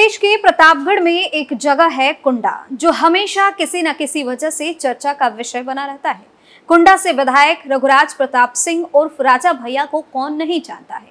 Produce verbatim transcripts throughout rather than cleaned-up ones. प्रदेश के प्रतापगढ़ में एक जगह है कुंडा, जो हमेशा किसी न किसी वजह से चर्चा का विषय बना रहता है। कुंडा से विधायक रघुराज प्रताप सिंह उर्फ राजा भैया को कौन नहीं जानता है।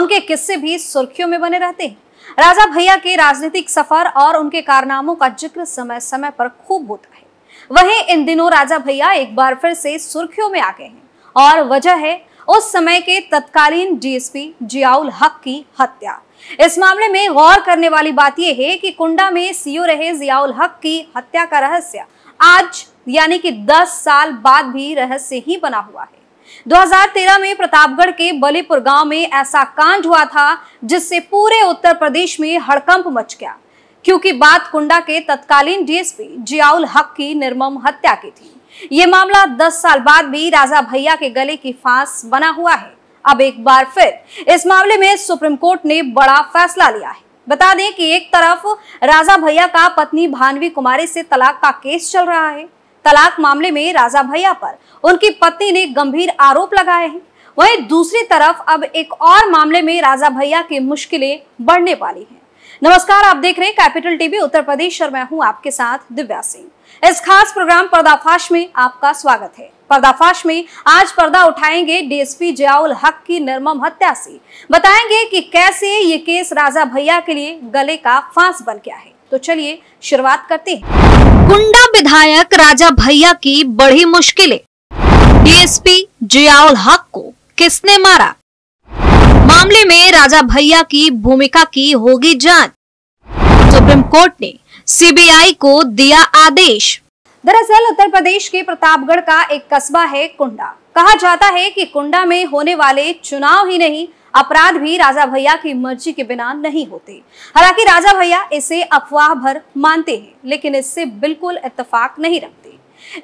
उनके किस्से भी सुर्खियों में बने रहते हैं। राजा भैया के राजनीतिक सफर और उनके कारनामों का जिक्र समय समय पर खूब होता है। वहीं इन दिनों राजा भैया एक बार फिर से सुर्खियों में आ गए हैं और वजह है उस समय के तत्कालीन डीएसपी जियाउल हक की हत्या। इस मामले में गौर करने वाली बात यह है कि कुंडा में सीओ रहे जियाउल हक की हत्या का रहस्य आज यानी कि दस साल बाद भी रहस्य ही बना हुआ है। दो हज़ार तेरह में प्रतापगढ़ के बलीपुर गांव में ऐसा कांड हुआ था जिससे पूरे उत्तर प्रदेश में हड़कंप मच गया, क्योंकि बात कुंडा के तत्कालीन डीएसपी जियाउल हक की निर्मम हत्या की थी। ये मामला दस साल बाद भी राजा भैया के गले की फांस बना हुआ है। अब एक बार फिर इस मामले में सुप्रीम कोर्ट ने बड़ा फैसला लिया है। बता दें कि एक तरफ राजा भैया का पत्नी भानवी कुमारी से तलाक का केस चल रहा है। तलाक मामले में राजा भैया पर उनकी पत्नी ने गंभीर आरोप लगाए हैं। वहीं दूसरी तरफ अब एक और मामले में राजा भैया की मुश्किलें बढ़ने वाली हैं। नमस्कार, आप देख रहे हैं कैपिटल टीवी उत्तर प्रदेश और मैं हूं आपके साथ दिव्या सिंह। इस खास प्रोग्राम पर्दाफाश में आपका स्वागत है। पर्दाफाश में आज पर्दा उठाएंगे डीएसपी जियाउल हक की निर्मम हत्या से। बताएंगे कि कैसे ये केस राजा भैया के लिए गले का फांस बन गया है। तो चलिए शुरुआत करते हैं। कुंडा विधायक राजा भैया की बड़ी मुश्किलें, डीएसपी जियाउल हक को किसने मारा? मामले में राजा भैया की भूमिका की होगी जांच। सुप्रीम कोर्ट ने सीबीआई को दिया आदेश। दरअसल उत्तर प्रदेश के प्रतापगढ़ का एक कस्बा है कुंडा। कहा जाता है कि कुंडा में होने वाले चुनाव ही नहीं, अपराध भी राजा भैया की मर्जी के बिना नहीं होते। हालांकि राजा भैया इसे अफवाह भर मानते हैं, लेकिन इससे बिल्कुल इत्तेफाक नहीं रखते।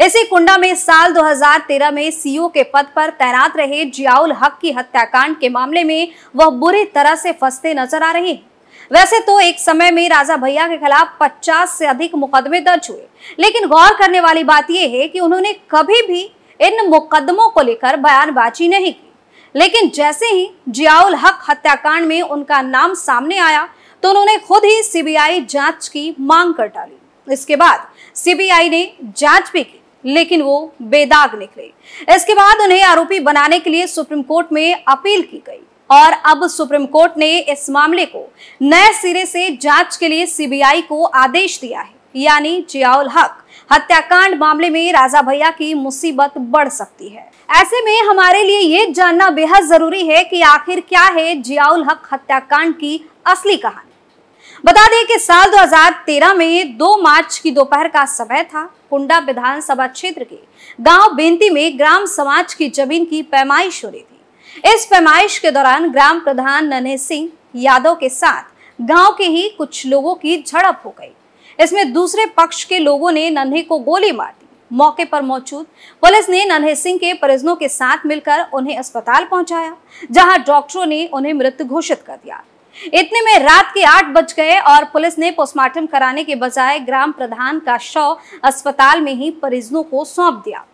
इसी कुंडा में साल दो हज़ार तेरह में सीओ के पद पर तैनात रहे जियाउल हक की हत्याकांड के मामले में वह बुरी तरह से फंसते नजर आ रहे हैं। वैसे तो एक समय में राजा भैया के खिलाफ पचास से अधिक मुकदमे दर्ज हुए, लेकिन गौर करने वाली बात यह है कि उन्होंने कभी भी इन मुकदमों को लेकर बयानबाजी नहीं की। लेकिन जैसे ही जियाउल हक हत्याकांड में उनका नाम सामने आया तो उन्होंने खुद ही सीबीआई जांच की मांग कर डाली। इसके बाद सीबीआई ने जांच भी की, लेकिन वो बेदाग निकले। इसके बाद उन्हें आरोपी बनाने के लिए सुप्रीम कोर्ट में अपील की गई और अब सुप्रीम कोर्ट ने इस मामले को नए सिरे से जांच के लिए सीबीआई को आदेश दिया है। यानी जियाउल हक हत्याकांड मामले में राजा भैया की मुसीबत बढ़ सकती है। ऐसे में हमारे लिए ये जानना बेहद जरूरी है कि आखिर क्या है जियाउल हक हत्याकांड की असली कहानी। बता दें कि साल दो हज़ार तेरह में दो मार्च की दोपहर का समय था। कुंडा विधानसभा क्षेत्र के गांव बेंती में ग्राम समाज की जमीन की पैमाइश हो रही थी। इस पैमाइश के दौरान ग्राम प्रधान नन्हे सिंह यादव के साथ गांव के ही कुछ लोगों की झड़प हो गई। इसमें दूसरे पक्ष के लोगों ने नन्हे को गोली मार दी। मौके पर मौजूद पुलिस ने नन्हे सिंह के परिजनों के साथ मिलकर उन्हें अस्पताल पहुंचाया, जहाँ डॉक्टरों ने उन्हें मृत घोषित कर दिया। इतने में रात के आठ बज गए और पुलिस ने पोस्टमार्टम कराने के बजाय ग्राम प्रधान का शव अस्पताल में ही परिजनों को सौंप दिया।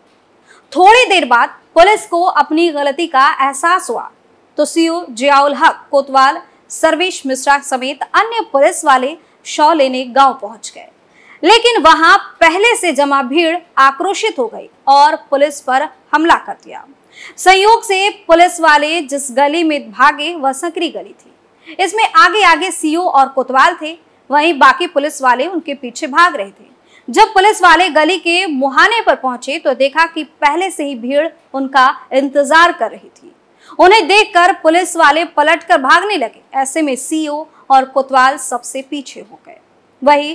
थोड़ी देर बाद पुलिस को अपनी गलती का एहसास हुआ तो सीओ जियाउल हक, कोतवाल सर्वेश मिश्रा समेत अन्य पुलिस वाले शव लेने गांव पहुंच गए, लेकिन वहां पहले से जमा भीड़ आक्रोशित हो गई और पुलिस पर हमला कर दिया। संयोग से पुलिस वाले जिस गली में भागे वह संकरी गली थी। इसमें आगे आगे सीओ और कोतवाल थे, वहीं बाकी पुलिस वाले उनके पीछे भाग रहे थे। जब पुलिस वाले गली के मुहाने पर पहुंचे तो देखा कि पहले से ही भीड़ उनका इंतजार कर रही थी। उन्हें देखकर पुलिस वाले पलटकर भागने लगे। ऐसे में सीओ और कोतवाल सबसे पीछे हो गए। वहीं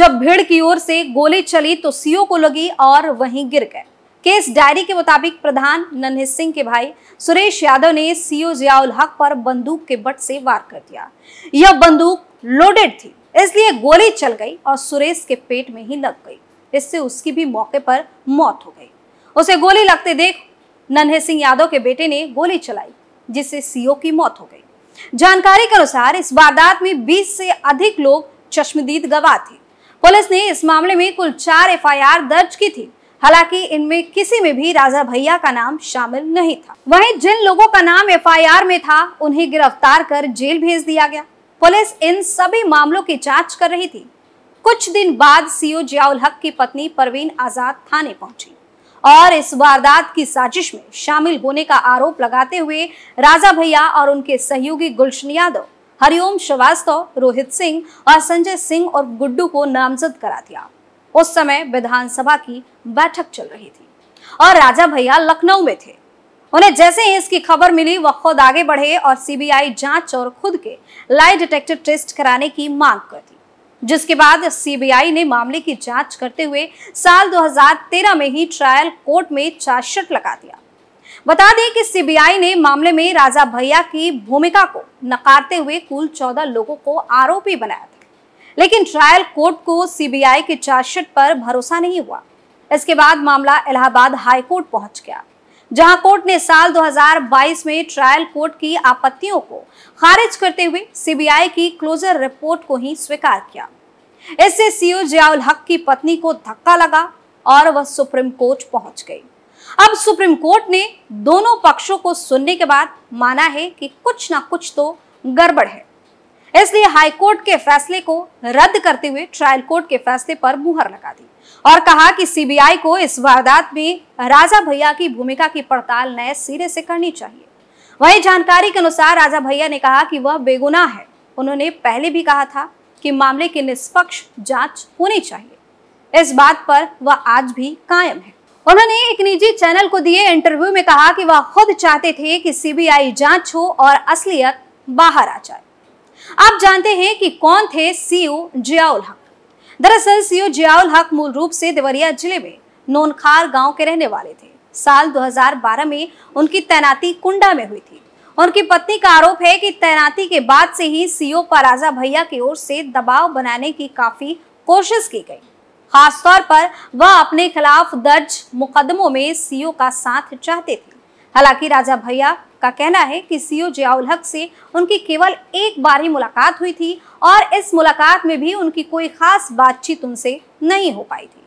जब भीड़ की ओर से गोली चली तो सीओ को लगी और वहीं गिर गए। केस डायरी के मुताबिक प्रधान नन्हे सिंह के भाई सुरेश यादव ने सीओ जियाउल हक पर बंदूक के बट से वार कर दिया। यह बंदूक लोडेड थी, इसलिए गोली चल गई और सुरेश के पेट में ही लग गई। इससे उसकी भी मौके पर मौत हो गई। उसे गोली लगते देख नन्हे सिंह यादव के बेटे ने गोली चलाई, जिससे सीओ की मौत हो गई। जानकारी के अनुसार इस वारदात में बीस से अधिक लोग चश्मदीद गवाह थे। पुलिस ने इस मामले में कुल चार एफ आई आर दर्ज की थी। हालांकि इनमें किसी में भी राजा भैया का नाम शामिल नहीं था। वहीं जिन लोगों का नाम एफआईआर में था उन्हें गिरफ्तार कर जेल भेज दिया गया। पुलिस इन सभी मामलों की जांच कर रही थी। कुछ दिन बाद सीओ जियाउल हक की पत्नी परवीन आजाद थाने पहुंची और इस वारदात की साजिश में शामिल होने का आरोप लगाते हुए राजा भैया और उनके सहयोगी गुलशन यादव, हरिओम श्रीवास्तव, रोहित सिंह और संजय सिंह और गुड्डू को नामजद करा दिया। उस समय विधानसभा की बैठक चल रही थी और राजा भैया लखनऊ में थे। उन्हें जैसे ही इसकी खबर मिली वह खुद आगे बढ़े और सीबीआई जांच और खुद के लाई डिटेक्टर टेस्ट कराने की मांग कर दी, जिसके बाद सीबीआई ने मामले की जांच करते हुए साल दो हज़ार तेरह में ही ट्रायल कोर्ट में चार्जशीट लगा दिया। बता दें कि सीबीआई ने मामले में राजा भैया की भूमिका को नकारते हुए कुल चौदह लोगों को आरोपी बनाया था, लेकिन ट्रायल कोर्ट को सीबीआई के चार्जशीट पर भरोसा नहीं हुआ। इसके बाद मामला इलाहाबाद हाई कोर्ट पहुंच गया, जहां कोर्ट ने साल दो हज़ार बाईस में ट्रायल कोर्ट की आपत्तियों को खारिज करते हुए सीबीआई की क्लोजर रिपोर्ट को ही स्वीकार किया। इससे सीओ जियाउल हक की पत्नी को धक्का लगा और वह सुप्रीम कोर्ट पहुंच गई। अब सुप्रीम कोर्ट ने दोनों पक्षों को सुनने के बाद माना है कि कुछ ना कुछ तो गड़बड़ है, इसलिए हाई कोर्ट के फैसले को रद्द करते हुए ट्रायल कोर्ट के फैसले पर मुहर लगा दी और कहा कि सीबीआई को इस वारदात में राजा भैया की भूमिका की पड़ताल नए सिरे से करनी चाहिए। वही जानकारी के अनुसार राजा भैया ने कहा कि वह बेगुनाह है। उन्होंने पहले भी कहा था कि मामले की निष्पक्ष जांच होनी चाहिए। इस बात पर वह आज भी कायम है। उन्होंने एक निजी चैनल को दिए इंटरव्यू में कहा कि वह खुद चाहते थे कि सीबीआई जांच हो और असलियत बाहर आ जाए। आप जानते हैं कि कौन थे सीओ जियाउल हक। दरअसल सीओ जियाउल हक मूल रूप से देवरिया जिले में नोनखार गांव के रहने वाले थे। साल दो हज़ार बारह में उनकी तैनाती कुंडा में हुई थी। उनकी पत्नी का आरोप है कि तैनाती के बाद से ही सीओ पर राजा भैया की ओर से दबाव बनाने की काफी कोशिश की गई। खासतौर पर वह अपने खिलाफ दर्ज मुकदमों में सीओ का साथ चाहते थे। हालांकि राजा भैया का कहना है कि सीओ जियाउल हक से उनकी केवल एक बार ही मुलाकात हुई थी और इस मुलाकात में भी उनकी कोई खास बातचीत उनसे नहीं हो पाई थी।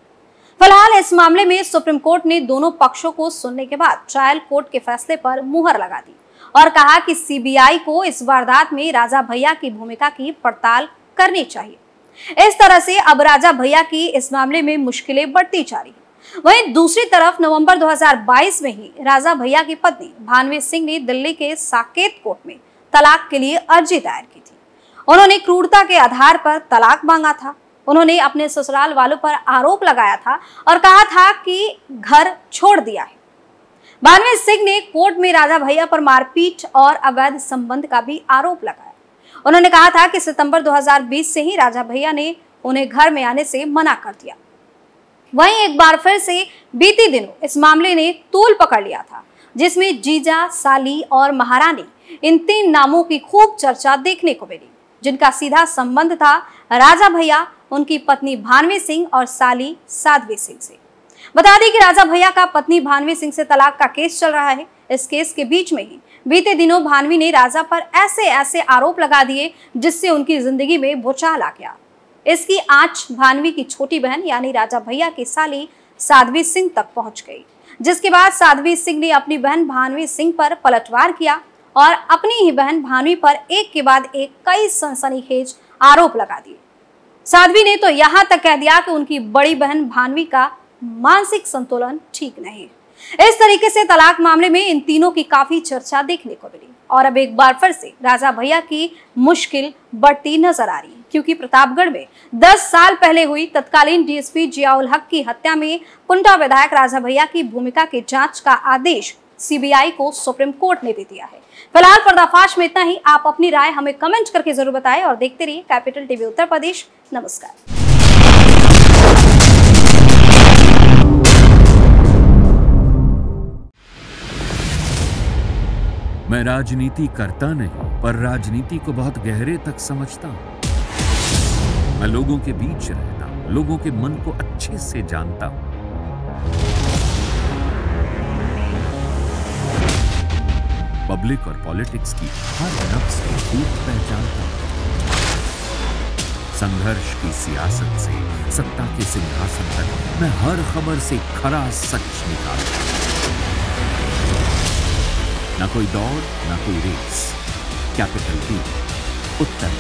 फिलहाल इस मामले में सुप्रीम कोर्ट ने दोनों पक्षों को सुनने के बाद ट्रायल कोर्ट के फैसले पर मुहर लगा दी और कहा कि सीबीआई को इस वारदात में राजा भैया की भूमिका की पड़ताल करनी चाहिए। इस तरह से अब राजा भैया की इस मामले में मुश्किलें बढ़ती जा रही है। वहीं दूसरी तरफ नवंबर दो हज़ार बाईस में ही राजा भैया की पत्नी भानवी सिंह ने दिल्ली के साकेत कोर्ट में तलाक के लिए अर्जी दायर की थी। उन्होंने क्रूरता के आधार पर तलाक मांगा था। उन्होंने अपने ससुराल वालों पर आरोप लगाया था और कहा था कि घर छोड़ दिया है। भानवी सिंह ने कोर्ट में राजा भैया पर मारपीट और अवैध संबंध का भी आरोप लगाया। उन्होंने कहा था कि सितंबर दो हज़ार बीस से ही राजा भैया ने उन्हें घर में आने से मना कर दिया। वहीं एक बार फिर से बीती दिनों इस मामले ने तूल पकड़ लिया था, जिसमें जीजा, साली और महारानी इन तीन नामों की खूब चर्चा देखने को मिली, जिनका सीधा संबंध था राजा भैया, उनकी पत्नी भानवी सिंह और साली साध्वी सिंह से। बता दें कि राजा भैया का पत्नी भानवी सिंह से तलाक का केस चल रहा है। इस केस के बीच में ही बीते दिनों भानवी ने राजा पर ऐसे ऐसे आरोप लगा दिए जिससे उनकी जिंदगी में भूचाल आ गया। इसकी आंच भानवी की छोटी बहन यानी राजा भैया की साली साध्वी सिंह तक पहुंच गई, जिसके बाद साध्वी सिंह ने अपनी बहन भानवी सिंह पर पलटवार किया और अपनी ही बहन भानवी पर एक के बाद एक कई सनसनीखेज आरोप लगा दिए। साध्वी ने तो यहां तक कह दिया कि उनकी बड़ी बहन भानवी का मानसिक संतुलन ठीक नहीं। इस तरीके से तलाक मामले में इन तीनों की काफी चर्चा देखने को मिली और अब एक बार फिर से राजा भैया की मुश्किल बढ़ती नजर आ रही है, क्योंकि प्रतापगढ़ में दस साल पहले हुई तत्कालीन डीएसपी जियाउल हक की हत्या में कुंडा विधायक राजा भैया की भूमिका की जांच का आदेश सीबीआई को सुप्रीम कोर्ट ने दे दिया है। फिलहाल पर्दाफाश में इतना ही। आप अपनी राय हमें कमेंट करके जरूर बताएं और देखते रहिए कैपिटल टीवी उत्तर प्रदेश। नमस्कार। मैं राजनीति करता नहीं, पर राजनीति को बहुत गहरे तक समझता हूं। मैं लोगों के बीच रहता हूं, लोगों के मन को अच्छे से जानता हूं। पब्लिक और पॉलिटिक्स की हर नब्ज को खूब पहचानता हूं। संघर्ष की सियासत से सत्ता के सिंहासन तक मैं हर खबर से खरा सच निकालता हूं। ना कोई दौड़, ना कोई रेस। कैपिटल टीवी उत्तर